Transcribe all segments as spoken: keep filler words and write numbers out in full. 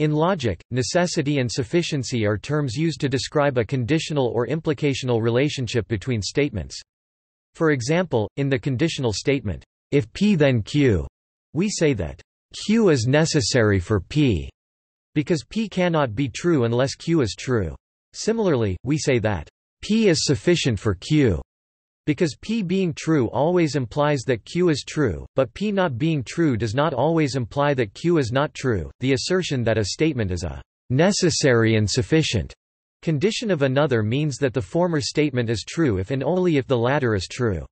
In logic, necessity and sufficiency are terms used to describe a conditional or implicational relationship between statements. For example, in the conditional statement, if P then Q, we say that Q is necessary for P, because P cannot be true unless Q is true. Similarly, we say that P is sufficient for Q, because P being true always implies that Q is true, but P not being true does not always imply that Q is not true. The assertion that a statement is a necessary and sufficient condition of another means that the former statement is true if and only if the latter is true.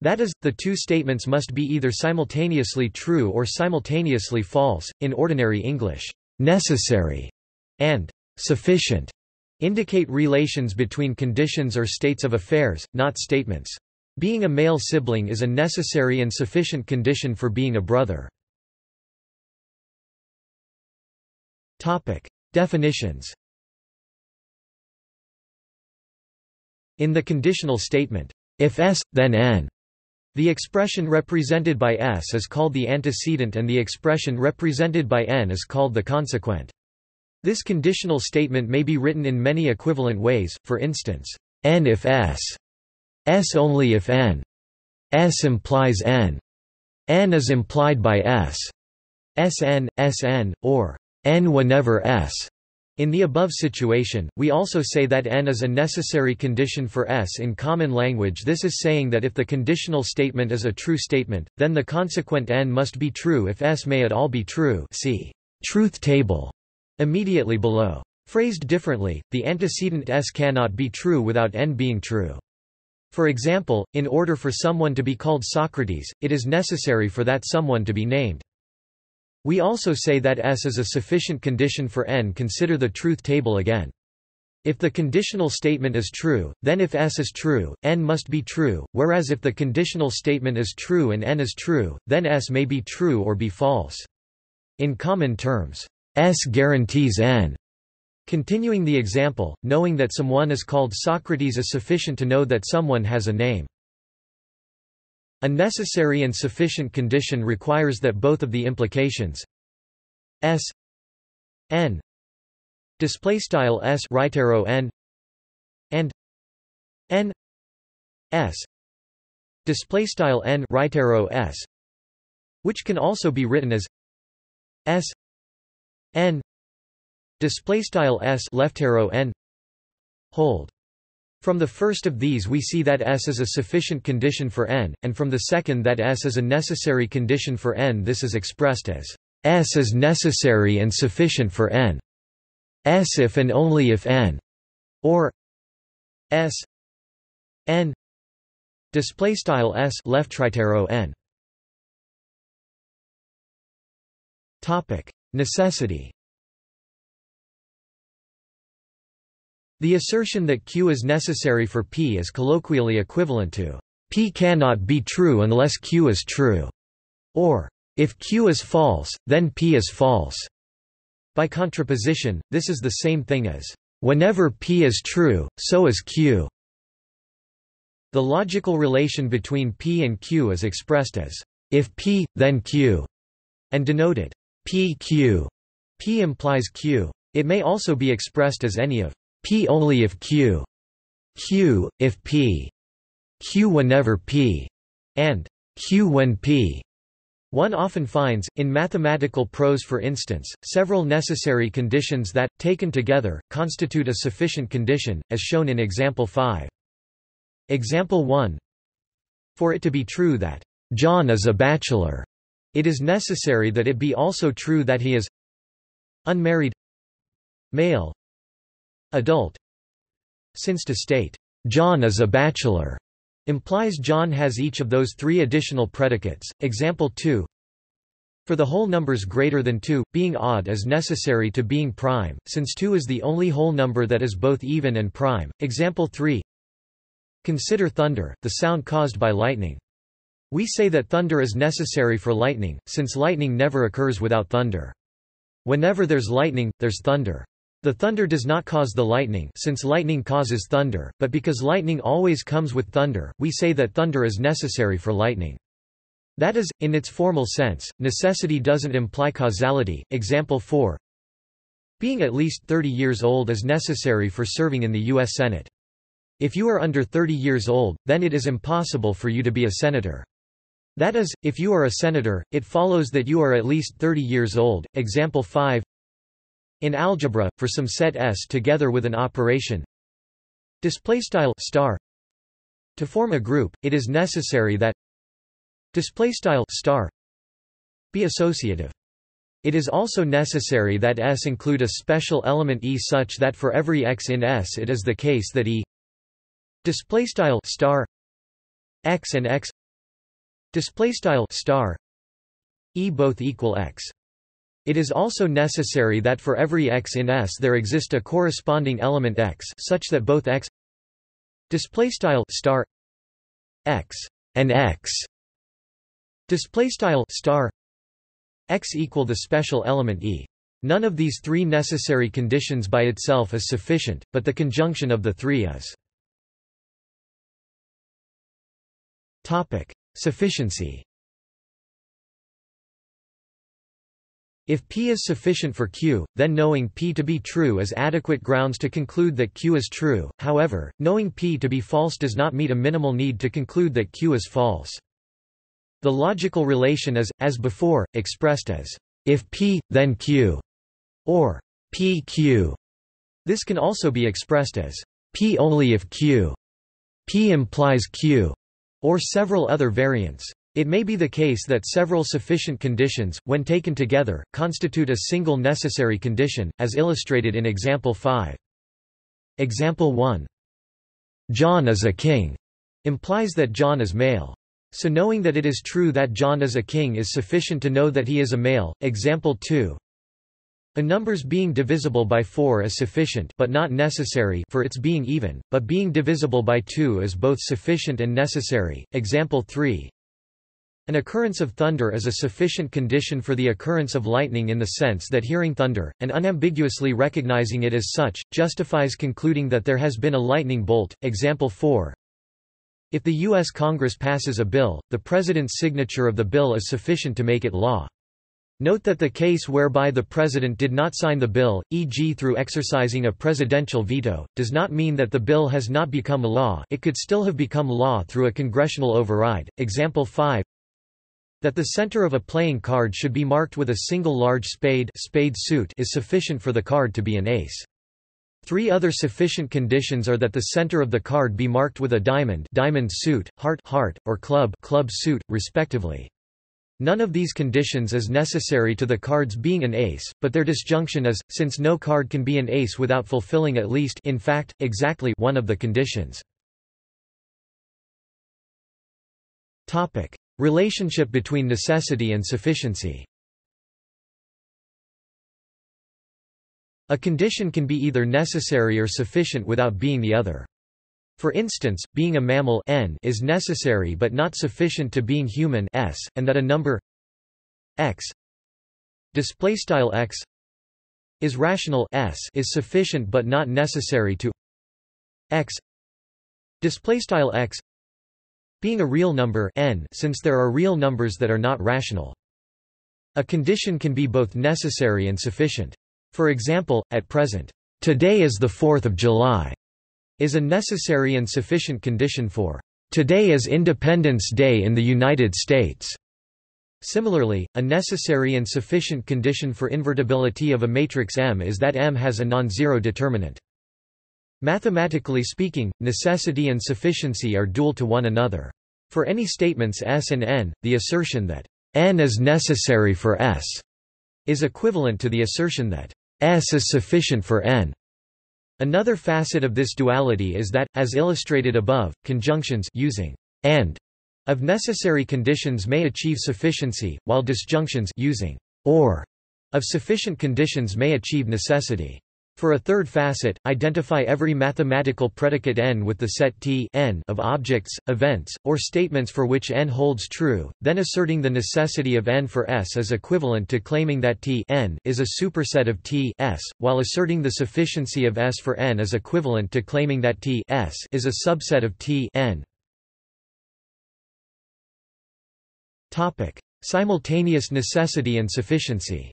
That is, the two statements must be either simultaneously true or simultaneously false. In ordinary English, necessary and sufficient indicate relations between conditions or states of affairs, not statements. Being a male sibling is a necessary and sufficient condition for being a brother. Topic: Definitions. In the conditional statement, if S, then N, the expression represented by S is called the antecedent and the expression represented by N is called the consequent. This conditional statement may be written in many equivalent ways, for instance, N if S, S only if N, S implies N, N is implied by S, Sn, Sn, or N whenever S. In the above situation, we also say that N is a necessary condition for S. In common language, this is saying that if the conditional statement is a true statement, then the consequent N must be true if S may at all be true. See truth table immediately below. Phrased differently, the antecedent S cannot be true without N being true. For example, in order for someone to be called Socrates, it is necessary for that someone to be named. We also say that S is a sufficient condition for N. Consider the truth table again. If the conditional statement is true, then if S is true, N must be true, whereas if the conditional statement is true and N is true, then S may be true or be false. In common terms, S guarantees N. Continuing the example, knowing that someone is called Socrates is sufficient to know that someone has a name. A necessary and sufficient condition requires that both of the implications S N display style S right arrow N and N S display style N right arrow S, which can also be written as S N display style S left arrow N hold. From the first of these we see that S is a sufficient condition for N, and from the second that S is a necessary condition for N. This is expressed as S is necessary and sufficient for N, S if and only if N, or S N display style S left right arrow N. Topic: Necessity. The assertion that Q is necessary for P is colloquially equivalent to P cannot be true unless Q is true, or if Q is false, then P is false. By contraposition, this is the same thing as whenever P is true, so is Q. The logical relation between P and Q is expressed as if P, then Q, and denoted P Q. P implies Q. It may also be expressed as any of P only if Q, Q if P, Q whenever P, and Q when P. One often finds, in mathematical prose for instance, several necessary conditions that, taken together, constitute a sufficient condition, as shown in Example five. Example one. For it to be true that John is a bachelor, it is necessary that it be also true that he is unmarried, male, adult. Since to state John is a bachelor implies John has each of those three additional predicates. Example two. For the whole numbers greater than two, being odd is necessary to being prime, since two is the only whole number that is both even and prime. Example three. Consider thunder, the sound caused by lightning. We say that thunder is necessary for lightning, since lightning never occurs without thunder. Whenever there's lightning, there's thunder. The thunder does not cause the lightning, since lightning causes thunder, but because lightning always comes with thunder, we say that thunder is necessary for lightning. That is, in its formal sense, necessity doesn't imply causality. Example four. Being at least thirty years old is necessary for serving in the U S Senate. If you are under thirty years old, then it is impossible for you to be a senator. That is, if you are a senator, it follows that you are at least thirty years old. Example five. In algebra, for some set S together with an operation displaystyle star to form a group, it is necessary that displaystyle star be associative. It is also necessary that S include a special element E such that for every x in S it is the case that E displaystyle star x and x displaystyle star E both equal x. It is also necessary that for every x in S there exist a corresponding element x such that both x displaystyle star x and x displaystyle star x equal the special element E. None of these three necessary conditions by itself is sufficient, but the conjunction of the three is. Topic: sufficiency. If P is sufficient for Q, then knowing P to be true is adequate grounds to conclude that Q is true. However, knowing P to be false does not meet a minimal need to conclude that Q is false. The logical relation is, as before, expressed as if P, then Q, or P Q. This can also be expressed as P only if Q, P implies Q, or several other variants. It may be the case that several sufficient conditions, when taken together, constitute a single necessary condition, as illustrated in example five. Example one. John is a king implies that John is male. So knowing that it is true that John is a king is sufficient to know that he is a male. Example two. A numbers being divisible by four is sufficient but not necessary for its being even, but being divisible by two is both sufficient and necessary. Example three. An occurrence of thunder is a sufficient condition for the occurrence of lightning in the sense that hearing thunder, and unambiguously recognizing it as such, justifies concluding that there has been a lightning bolt. Example four. If the U S Congress passes a bill, the President's signature of the bill is sufficient to make it law. Note that the case whereby the President did not sign the bill, for example through exercising a presidential veto, does not mean that the bill has not become law. It could still have become law through a congressional override. Example five. That the center of a playing card should be marked with a single large spade, spade suit is sufficient for the card to be an ace. Three other sufficient conditions are that the center of the card be marked with a diamond, diamond suit, heart, heart, or club, club suit, respectively. None of these conditions is necessary to the card's being an ace, but their disjunction is, since no card can be an ace without fulfilling at least, in fact, exactly one of the conditions. Topic: relationship between necessity and sufficiency. A condition can be either necessary or sufficient without being the other. For instance, being a mammal n is necessary but not sufficient to being human s, and that a number x displaystyle x is rational s is sufficient but not necessary to x displaystyle x being a real number n, since there are real numbers that are not rational. A condition can be both necessary and sufficient. For example, at present, "Today is the fourth of July" is a necessary and sufficient condition for "Today is Independence Day in the United States." Similarly, a necessary and sufficient condition for invertibility of a matrix M is that M has a non-zero determinant. Mathematically speaking, necessity and sufficiency are dual to one another. For any statements S and N, the assertion that N is necessary for S is equivalent to the assertion that S is sufficient for N. Another facet of this duality is that, as illustrated above, conjunctions using and of necessary conditions may achieve sufficiency, while disjunctions using or of sufficient conditions may achieve necessity. For a third facet, identify every mathematical predicate N with the set T N of objects, events, or statements for which N holds true, then asserting the necessity of N for S is equivalent to claiming that T N is a superset of T S, while asserting the sufficiency of S for N is equivalent to claiming that T S is a subset of T N. Topic: simultaneous necessity and sufficiency.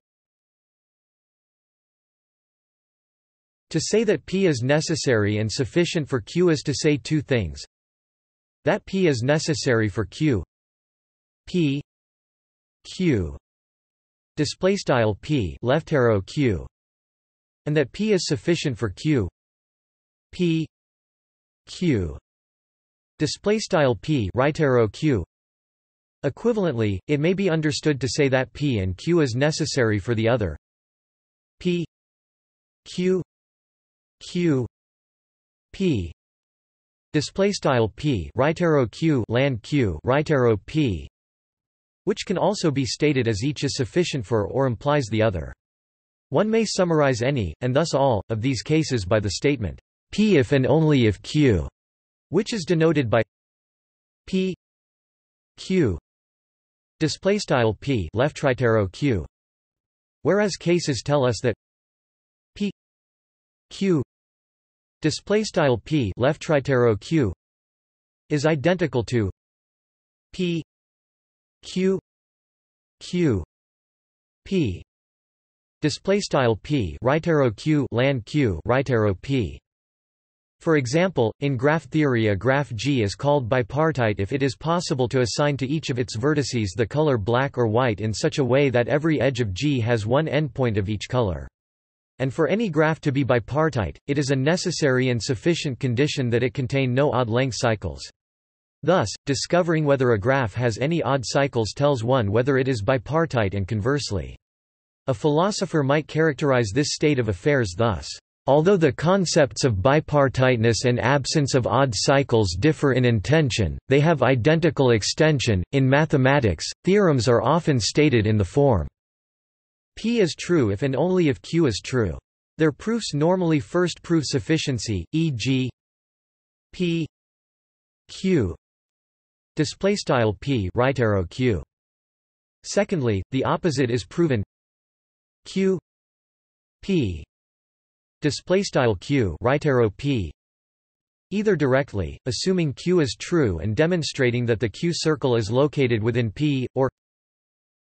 To say that P is necessary and sufficient for Q is to say two things: that P is necessary for Q, P Q display style P left arrow Q, and that P is sufficient for Q, P Q display style P right arrow Q. Equivalently, it may be understood to say that P and Q is necessary for the other. P Q Q P display style P right arrow Q land Q right arrow P, which can also be stated as each is sufficient for or implies the other. One may summarize any, and thus all, of these cases by the statement P if and only if Q, which is denoted by P Q display style P left right arrow Q, whereas cases tell us that P Q display style P left right arrow Q is identical to P Q Q P display style P right arrow Q land Q right arrow P. For example, in graph theory, a graph G is called bipartite if it is possible to assign to each of its vertices the color black or white in such a way that every edge of G has one endpoint of each color. And for any graph to be bipartite, it is a necessary and sufficient condition that it contain no odd length cycles. Thus, discovering whether a graph has any odd cycles tells one whether it is bipartite, and conversely. A philosopher might characterize this state of affairs thus: although the concepts of bipartiteness and absence of odd cycles differ in intention, they have identical extension. In mathematics, theorems are often stated in the form P is true if and only if Q is true. Their proofs normally first prove sufficiency, for example, P Q display style P right arrow Q. Secondly, the opposite is proven, Q P display style Q right arrow P, either directly, assuming Q is true and demonstrating that the Q circle is located within P, or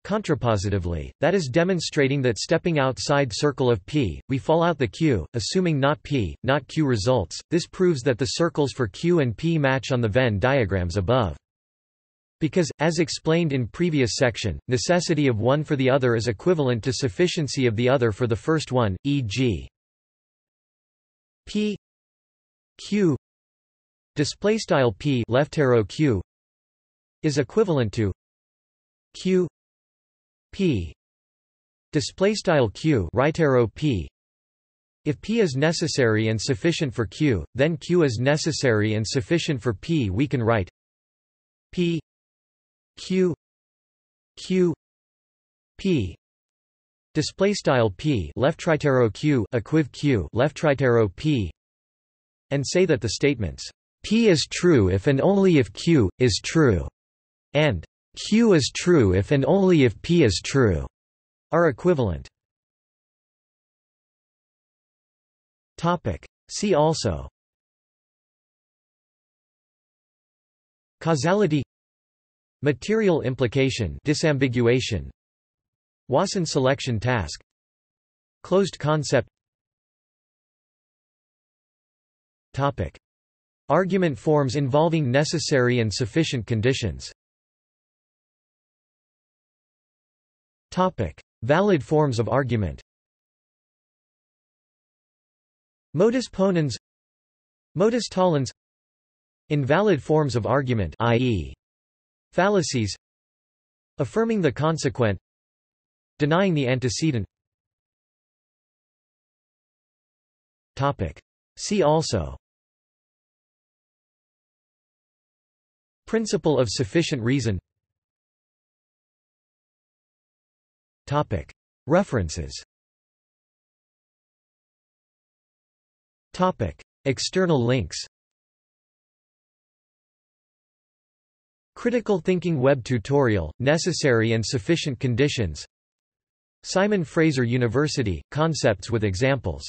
contrapositively, that is demonstrating that stepping outside circle of P, we fall out the Q, assuming not P, not Q results. This proves that the circles for Q and P match on the Venn diagrams above. Because, as explained in previous section, necessity of one for the other is equivalent to sufficiency of the other for the first one, for example, P Q display style P left arrow Q is equivalent to Q P display style Q right arrow P. If P is necessary and sufficient for Q, then Q is necessary and sufficient for P. We can write P Q Q P display style P left right arrow Q equiv Q left right arrow P, and say that the statements P is true if and only if Q is true and Q is true if and only if P is true are equivalent. Topic: see also causality, material implication, disambiguation, Wasson selection task, closed concept. Topic: argument forms involving necessary and sufficient conditions. Topic: valid forms of argument. Modus ponens, modus tollens. Invalid forms of argument, that is, fallacies. Affirming the consequent, denying the antecedent. Topic: see also principle of sufficient reason. Topic: references. Topic: external links. Critical Thinking Web Tutorial, Necessary and Sufficient Conditions, Simon Fraser University, Concepts with Examples.